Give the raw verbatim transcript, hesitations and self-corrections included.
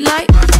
like.